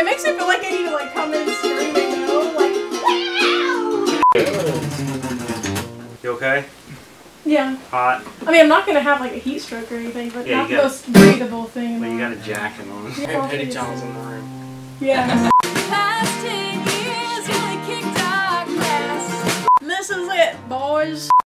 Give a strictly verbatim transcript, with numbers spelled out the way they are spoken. It makes me feel like I need to like come in screaming, you know, like wow. You okay? Yeah. Hot. I mean, I'm not gonna have like a heat stroke or anything, but yeah, not the got, most breathable thing. But well, you got a jacket on. Yeah. Penny John's in the room. Yeah. Past ten years, really kicked our ass. This is it, boys.